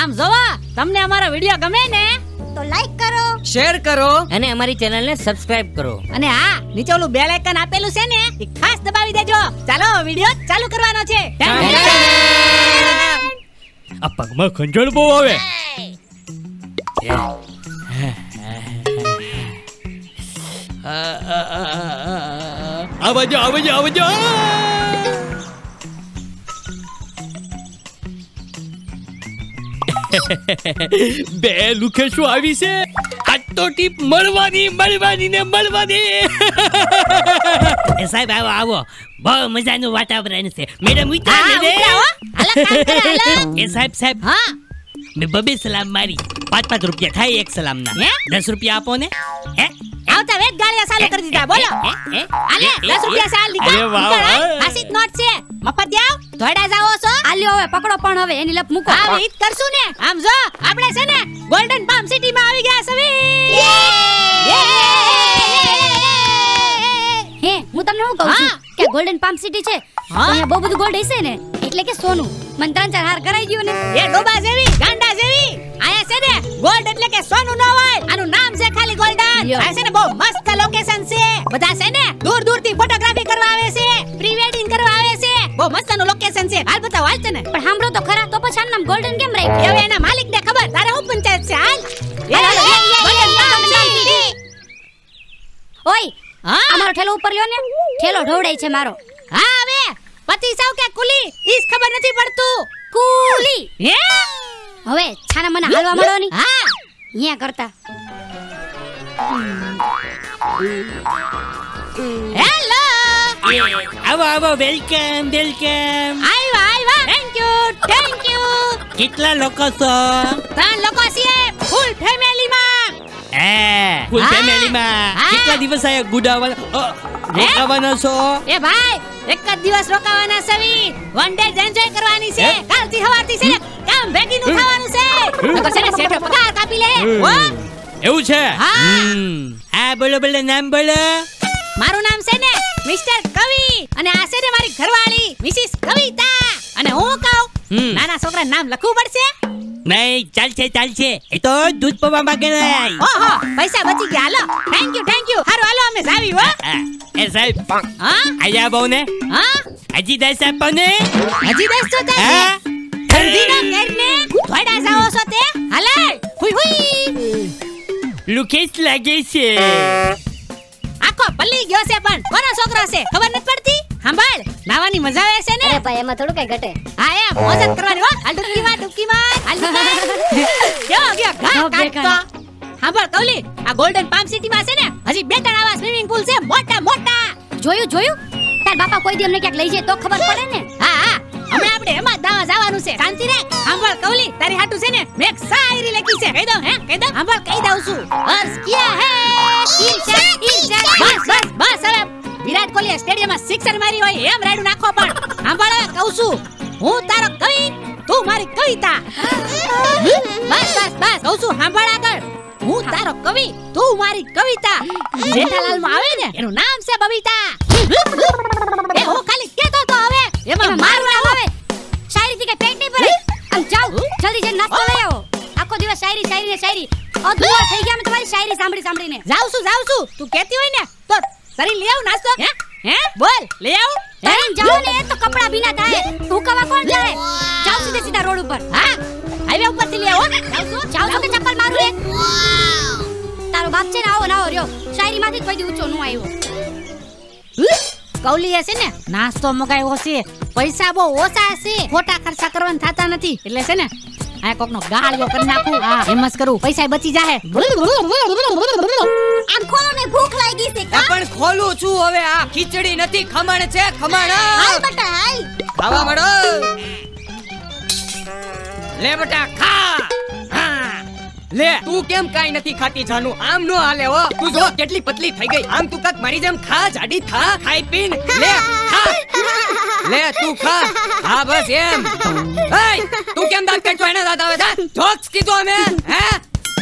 આમ જોવા તમને અમારો વિડિયો ગમે ને તો લાઈક કરો, શેર કરો અને અમારી ચેનલને સબસ્ક્રાઇબ કરો અને હા નીચે ઓલું બેલ આઇકન આપેલું છે ને એ ખાસ દબાવી દેજો. ચાલો વિડિયો ચાલુ કરવાનો છે. આ પગમાં ખંજળ બહુ આવે. આવજો બે લુખે શું આવી છે આ તો ટીપ મળવાની એ સાહેબ આવો આવો બહુ મજાનું વાતાવરણ છે મેડમ ઉતાર લે એ સાહેબ હા મે બબે સલામ મારી 5-5 રૂપિયા થાય એક સલામ ના 10 રૂપિયા આપો ને હે આવતા વેત ગાળિયા ચાલુ કરી દીધા બોલો આલે 10 રૂપિયા સાલ નીકળ આસિત નોટ છે મફત દેવ ધોડા જાવો છો આલ્યો હવે પકડો પણ હવે એની લપ મૂકો હવે ઈત કરશું ને આમ જો આપણે છે ને ગોલ્ડન પામ સિટી માં આવી ગયા સવે હે હું તમને હું કહું છું કે ગોલ્ડન પામ સિટી છે અહીંયા બહુ બધું ગોલ્ડ હશે ને એટલે કે સોનું મન ત્રણ ચાર હાર કરાઈ ગયો ને એ ડોબા જેવી ગાંડા જેવી આયા છે ને ગોલ્ડ એટલે કે સોનું ન હોય આનું નામ છે ખાલી ગોલ્ડન આયા છે ને બહુ મસ્ત લોકેશન છે બધા છે ને દૂર દૂર થી ફોટોગ્રાફી કરવા આવે છે પ્રી વેડિંગ કરવા આવે છે બહુ મસ્તનું લોકેશન છે હાલ બતાવ હાલ તને પણ સાંભળો તો ખરા તો પછી આનું નામ ગોલ્ડન કેમ રાખ્યું હવે એના માલિક ને ખબર તારે હું પંચાયત છે હાલ ઓય હા અમારો ઠેલો ઉપર લ્યો ને ઠેલો ઢોવડાય છે મારો હા હવે પતિ સાવ કે કુલી ઈસ ખબર નથી પડતું કુલી હે હવે છાના મને હાલવા મળો ની હા અહીંયા કરતા હેલો આવો આવો વેલકમ વેલકમ આયવા આયવા થેન્ક યુ કેટલા લોકો છો ત્રણ લોકો છે ફૂલ ફેમિલી માં એ ફૂલ ફેમિલી માં કેટલા દિવસ આયા ગુડાવાના રોકાવાના છો એ ભાઈ એક જ દિવસ રોકાવાના સવી વન ડે એન્જોય કરવાની છે કાલથી હવારથી છે કામ ભેગીનું થવાનું છે તો છે ને શેઠો પગાર કાપી લે હો એવું છે હા બોલો બોલો નામ બોલો મારું નામ છે ને મિસ્ટર કવિ અને આ છે ને મારી ઘરવાળી મિસિસ કવિતા અને હું કહું નાના છોકરા નામ લખવું પડશે નહીં ચાલશે ચાલશે એ તો દૂધ પવા માંગે ઓહો પૈસા બચી ગયા હાલો થેન્ક યુ હારું હાલો અમે જાવી હો એ સાહેબ હા આયા બોને હા હજી દસ આપો ને હજી દસ તો દે ઠંડી ના ઘરને થોડા જાવો છો તે હાલે હુઈ હુઈ લુકેશ લાગે છે આખો ભલી ગયો છે પણ કોનો છોકરો છે ખબર નથી પડતી સાંભળ નાવાની મજા આવે છે ને અરે ભાઈ એમાં થોડું કઈ ઘટે હા એ મોજ કરવાની હો હાલ ડુક્કી માર હાલ કેવો ગયો ઘા કાટતો સાંભળ કવલી આ ગોલ્ડન પામ સિટી માં છે ને હજી બે ત્રણ આવા સ્વિમિંગ પૂલ છે મોટા મોટા જોયું જોયું તાર બાપા કોઈ દી અમને ક્યાંક લઈ જાય તો ખબર પડે ને હા હા હવે આપણે એમાં દાવા જવાનું છે શાંતિ રે સાંભળ કવલી તારી હાટુ છે ને મેં એક શાયરી લખી છે કહી દઉં હે કહી દઉં સાંભળ કહી દઉં છું અર્શ ક્યા હે બસ હવે વિરાટ કોહલી સ્ટેડિયમમાં સિક્સર મારી હોય એમ રાડું નાખો પણ સાંભળો કહું છું હું તારો કવિ તું મારી કવિતા બસ કહું છું સાંભળ આગળ હું તારો કવિ તું મારી કવિતા જેઠાલાલ માં આવે ને એનું નામ છે બબીતા એ હું ખાલી કહેતો તો હવે એમાં મારું નામ આવે શાયરી થી કે પેટ નહીં ભરે આમ જાવ જલ્દી જઈને નાસ્તો લઈ આવો આખો દિવસ શાયરી શાયરી ને શાયરી અધૂરો થઈ ગયા મે તમારી શાયરી સાંભળીને જાઉં છું તું કહેતી હોય ને તો તારી લઈ આવ નાસ્તો હે બોલ લઈ આવ તારી જાવ ને તો કપડા ભીના થાય તું કવા કોણ જાય જાવ સીધા રોડ ઉપર હા હાઈવે ઉપર થી લઈ આવ જાવ તો ચપ્પલ મારું રે તારો બાપ છે ને આવો નાવો રહ્યો શાયરી માંથી કોઈ દી ઊંચો ન આવ્યો કૌલી છે ને નાસ્તો મગાવ્યો છે પૈસા બહુ ઓછા છે ખોટા ખર્ચા કરવાન થાતા નથી એટલે છે ને આ કોકનો ગાળિયો કરી નાખું હા એમ જ કરું પૈસા બચી જાહે આમ ખોલો ને ભૂખ લાગી છે કા પણ ખોલું છું હવે આ ખીચડી નથી ખમણ છે ખમણ હાલ બટા હાલ ખાવા મળો લે બટા ખા હા લે તું કેમ કાઈ નથી ખાતી જાનું આમ નો હાલે હો તું જો કેટલી પતલી થઈ ગઈ આમ તું કાક મારી જેમ ખા જાડી ખા ખાઈ પીન લે ખા લે તું ખા હા બસ એમ એય તું કેમ દાંત કાઢતો એના દાંત આવે છે જોક્સ કીધો અમે હે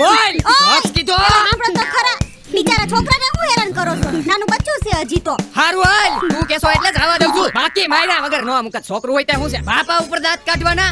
બોલ જોક્સ કીધો આપણો તો ખરા બિચારા છોકરાને હું હેરાન કરો છો નાનું બચ્ચું છે હજી તો હારું હાલ તું કેસો એટલે જ આવા દઉં છું બાકી માર્યા વગર નો મુકત છોકરું હોય તે હું છે બાપા ઉપર દાંત કાઢવાના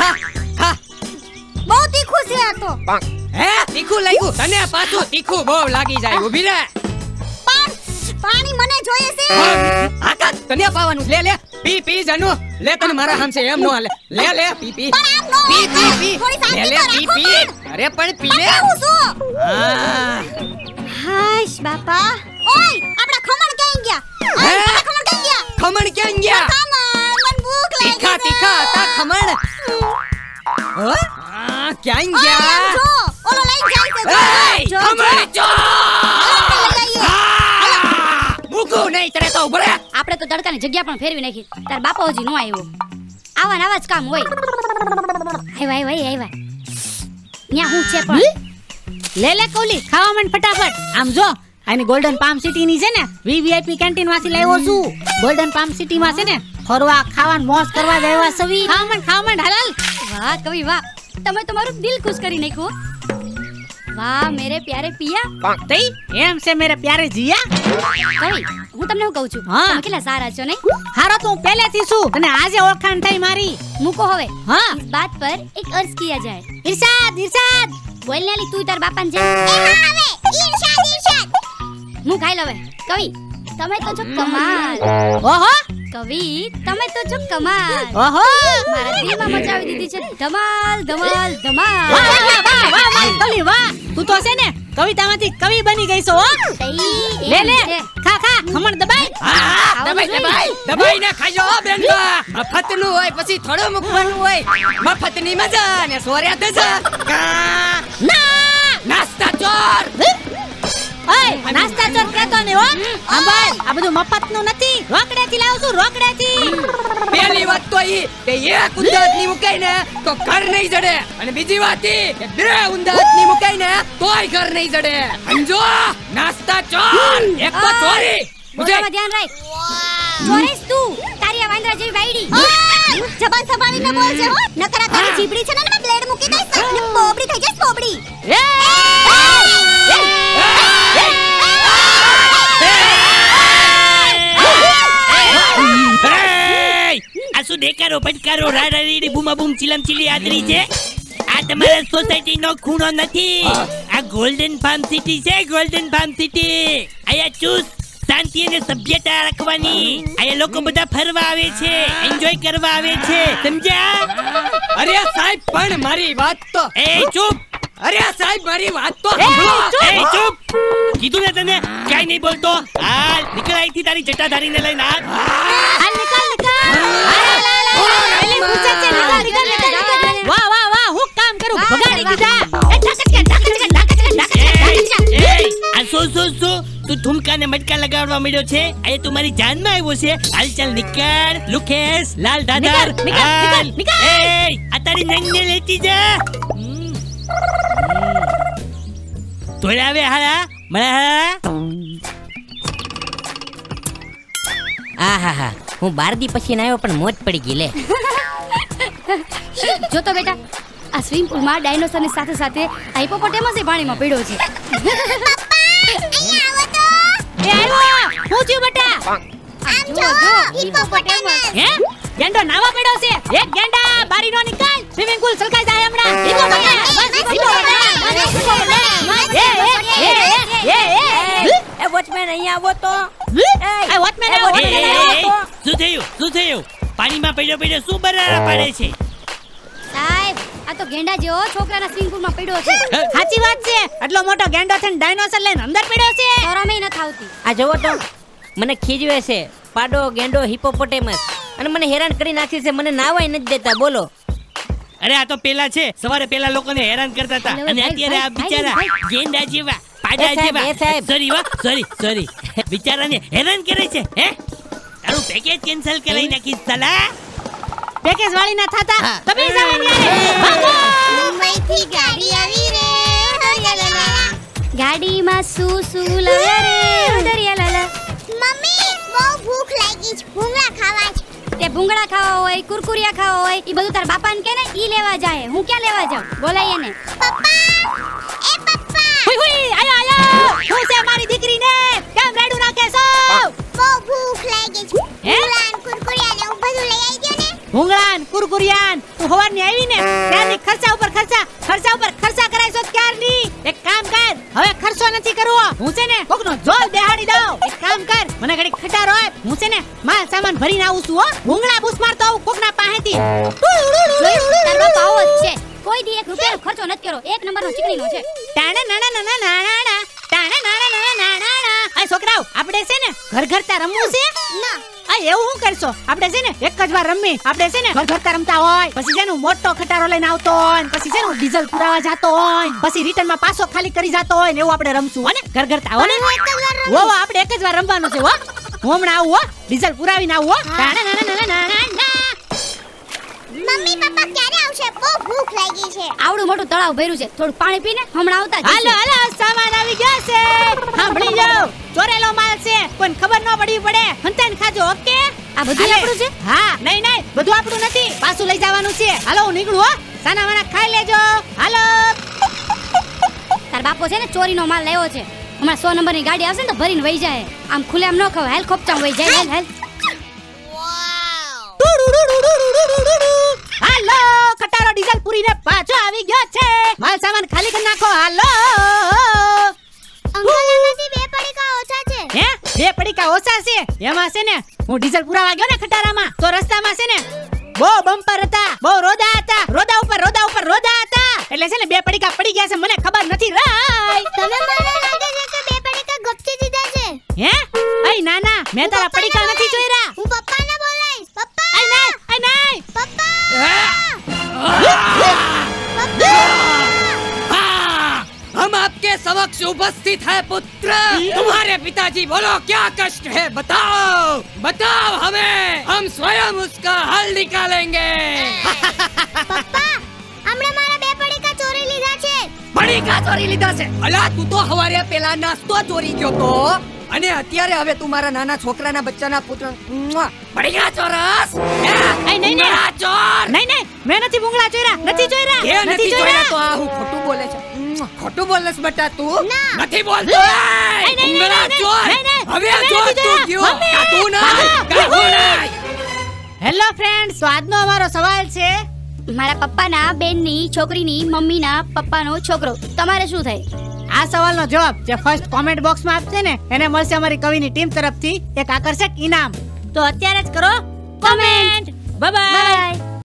ખા ખા નથી આતો હે તીખું લાગ્યું તને પાછું તીખું બહુ લાગી જાય ઊભી રહે પણ પાણી મને જોઈએ છે આકા તને પાવાનું લે લે પી પી જનુ લે તને મારા હામે એમ નો હાલે લે લે પી પી પી પી લે લે પી પી અરે પણ પી લે હું છું હા હાશ બાપા ઓય આપડા ખમણ ક્યાં ગયા આપડા ખમણ ક્યાં ગયા ખમણ મને ભૂખ લાગી તીખા તીખા હતા ખમણ हाँ क्या इंग्या जो ओलो लाइन जाए तो कमरे जो मुकु नहीं तेरे तो उबरे आपने तो दरकाने जग्या पर फेर भी नहीं की तेरे बाप ओजी नो आये वो आवान आवाज काम हुई आये वाई यहाँ हूँ चेपर ले ले कोली खाओ मन फटाफट आम जो आने गोल्डन पाम सिटी नीचे ने वीवीआईपी कैंटीन वासी लाये वो सू गोल्डन पाम सिटी वासी ने फरवा खावान मौज करवा जायवा सवी खामन हलाल वाह कवि वाह तमे तुम्हारो दिल खुश करी नहीं को वाह मेरे प्यारे पिया तई एम से मेरे प्यारे जिया कवि हूं तमने हूं कहू छु तमे केला सारा छो नहीं हारो तो हूं पहले थी छु तने आजे ओळखाण थई मारी मुको होवे हां इस बात पर एक अर्ज किया जाए इरशाद बोलने वाली तू तार बापन जे ए हां आवे इरशाद मु खाई लवे कवि तमे तो जो कमाल ओहो कवि तमे तो जो कमाल ओहो मारा दिल में मचावी दीदी छे धमाल वाह कवि वाह तू तो छे ने कविताમાંથી કવિ બની ગઈ છો લે ખા ખમણ દબાઈ ને ખાજો બેનબા મફતનું હોય પછી થોડું મૂકવાનું હોય મફતની મજા ને સોર્યા દેજા ના નાસ્તા ચોર ઓય નાસ્તા ચોર કેતો ને હો અંબાઈ આ બધું મફતનું નથી રોકડેથી લાવ છું રોકડેથી પહેલી વાત તો ઈ કે એક ઉંદાતની મુકાઈ ને તો ઘર નઈ જડે અને બીજી વાત ઈ કે બે ઉંદાતની મુકાઈ ને તોય ઘર નઈ જડે સમજો નાસ્તા ચોર એક તો ચોરી બોલવામાં ધ્યાન રાખ ચોરીસ તું તારી આ વાંદરા જેવી બાયડી જબાન સંભાળીને બોલ છે હો નકરા તારી જીબડી છે ને મે બ્લેડ મૂકી દઈશ અને બોબડી થઈ જશે બોબડી આસુ દેકારો પટકારો રાડાડી બૂમા બૂમ ચિલમ ચિલી આદરી છે આ તમારા સોસાયટી નો ખૂણો નથી આ ગોલ્ડન ફાર્મ સિટી છે ગોલ્ડન ફાર્મ સિટી આયા ચૂસ શાંતિ અને સભ્યતા રાખવાની આયા લોકો બધા ફરવા આવે છે એન્જોય કરવા આવે છે સમજ્યા અરે સાહેબ પણ મારી વાત તો એ ચૂપ અરે સાહેબ મારી વાત તો સાંભળો એ ચૂપ કીધું ને તને કાઈ નહીં બોલતો હાલ નીકળ આઈથી તારી જટાધારીને લઈને હાલ નીકળ વાહ હું કામ કરું ભગાડી દીધા એ ઢાકટકા આ સો તું ઠુમકાને મટકા લગાવવા મળ્યો છે આ તું મારી જાનમાં આવ્યો છે હાલ ચાલ નીકળ લુકેશ લાલ દાદર નીકળ એ આ તારી નંગને લેતી જા તોડાવે હાલા આહાહા હું 12 દી પછી નાયો પણ મોજ પડી ગઈ લે જો તો બેટા આ સ્વિમિંગ પૂલ માં ડાયનોસર ની સાથે સાથે હાઇપોપોટેમસ એ પાણીમાં પડ્યો છે પપ્પા અહીંયા આવો તો એ આવ્યો હું છું બેટા આમ જો હાઇપોપોટેમસ હે ગેંડો નાવા પડ્યો છે એક ગેંડા બારી નો નીકળ સ્વિમિંગ પૂલ સલકાઈ જાય હમણાં ઈકો ए वॉचमैन नहीं आवो तो ए वॉचमैन आवो सुधेयो पानी में पड्यो सु बरारा पाडे छे साहेब आ तो गेंडा जेओ छोकराना स्विमिंग पूल में पड्यो छे साची बात छे એટલો મોટો ગેંડો થઈને ડાયનોસર લઈને અંદર પડ્યો છે તોરામે ન થાવતી આ જોવો તો મને ખીજવે છે પાડો ગેંડો હિપોપોટેમસ અને મને હેરાન કરી નાખી છે મને નાવાય ન દેતા બોલો અરે આ તો પેલા છે સવારે પેલા લોકોને હેરાન કરતા હતા અને અત્યારે આ બિચારા ગેંડા જેવા પાડા જેવા સોરી બિચારાને હેરાન કરે છે હે તારું પેકેજ કેન્સલ કરી નાખી સાલા પેકેજ વાળી ના થાતા તમે જવાની આરે ભાગો મઈથી ગાડી આવી રે ગાડીમાં સુસુ લરે દરિયા લલા મમ્મી બહુ ભૂખ લાગી છે ભૂંગળા ખાવા છે તે ભૂંગળા ખાવા હોય કુરકુરિયા ખાવા હોય ઈ બધું તાર બાપાને કે ને ઈ લેવા જાય હું ક્યાં લેવા જાઉં બોલાય એને પપ્પા હુઈ આયો હું છે મારી દીકરીને કેમ રેડું નાખે છો બહુ ભૂખ લાગે છે ભૂંગળાન કુરકુરિયા ને બધું લઈ આવી દયો ને ભૂંગળાન કુરકુરિયાન તું હવારની આવી ને ત્યાંની ખર્ચા ઉપર ખર્ચા પાન ભરી નાઉસુ હો ભૂંગળા બૂસ મારતો કોકના પાહેતી તારવા પાવ જ છે કોઈ દી 1 રૂપિયાનો ખર્જો નત કરો એક નંબરનો ચીકણીનો છે ટાણા નાણા નાણા નાણા ટાણા નાણા નાણા નાણા આ છોકરાઓ આપણે છે ને ઘર ઘરતા રમવું છે ના આ એવું હું કરશો આપણે છે ને એક જ વાર રમમી આપણે છે ને ઘર ઘરતા રમતા હોય પછી જેનો મોટો ખટારો લઈને આવતો હોય પછી જેનો ડીઝલ પુરાવા જાતો હોય પછી રીટર્ન માં પાસો ખાલી કરી જાતો હોય ને એવું આપણે રમશું હો ને ઘર ઘરતા હો ને વો વો આપણે એક જ વાર રમવાનું છે હો હોમણા આવો ડીઝલ પુરાવીને આવો ટાણા નાણા નાણા નાણા મમ્મી પપ્પા ક્યારે આવશે બહુ ભૂખ લાગી છે આવડું મોટું તળાવ ભર્યું છે થોડું પાણી પીને હમણાં આવતા જ હાલો હાલો સામાન આવી ગયો છે સાંભળી જાવ ચોરેલો માલ છે કોઈને ખબર ન પડી પડે હંતાઈને ખાજો ઓકે આ બધું આપણું છે હા નહીં નહીં બધું આપણું નથી પાછું લઈ જવાનું છે હાલો હું નીકળું હો સાના વાના ખાઈ લેજો હાલો તાર બાપો છે ને ચોરીનો માલ લાવ્યો છે હમણાં 100 નંબરની ગાડી આવશે ને તો ભરીને વઈ જાય આમ ખુલે આમ ન ખાવ હાલ ખોપચામ વઈ જાય હાલ હાલ હાલો કટારો ડીઝલ પૂરીને પાછો આવી ગયો છે માલ સામાન ખાલી કરી નાખો હાલો અંગોલામાંથી બે પડીકા ઓછા છે હે બે પડીકા ઓછા છે એમાં છે ને હું ડીઝલ પૂરાવા ગયો ને કટારામાં તો રસ્તામાં છે ને બહુ બમ્પર હતા બહુ રોડા હતા રોડા ઉપર રોડા હતા એટલે છે ને બે પડીકા પડી ગયા છે મને ખબર નથી રાઈ તમે મને લાગે છે કે બે પડીકા ગપચી દીધા છે હે અઈ ના ના મેં તારા પડીકા નથી જોઈરા હું પપ્પાને બોલાઈશ પપ્પા અઈ ના પપ્પા हम आपके समक्ष उपस्थित है पुत्र तुम्हारे पिताजी बोलो क्या कष्ट है बताओ बताओ हमें हम स्वयं उसका हल निकालेंगे पापा हमने मारा बेपड़ी का चोरी लीधा छे बड़ी का चोरी लीधा छे अला तू तो हमारे पहला नाश्तो चोरी क्यों तो અને અત્યારે હવે તું મારા નાના છોકરાના બચ્ચાના પુત્ર બડીગા ચોરસ એ નહીં નહીં આ ચોર નહીં નહીં મે નથી ભૂંગળા ચોર્યા નથી ચોર્યા કે નથી ચોર્યા તો આ હું ખોટું બોલે છે ખોટું બોલસ બેટા તું નથી બોલતો એ નહીં નહીં ચોર હવે આ ચોર તું ગયો તું ના કાઢું નહીં હેલો ફ્રેન્ડ્સ આજનો અમારો સવાલ છે મારા પપ્પાના બેનની છોકરીની મમ્મીના પપ્પાનો છોકરો તમારે શું થાય આ સવાલનો જવાબ જે ફર્સ્ટ કોમેન્ટ બોક્સમાં આપશે ને એને મળશે અમારી કવિની ટીમ તરફથી એક આકર્ષક ઇનામ તો અત્યારે જ કરો કોમેન્ટ બાય બાય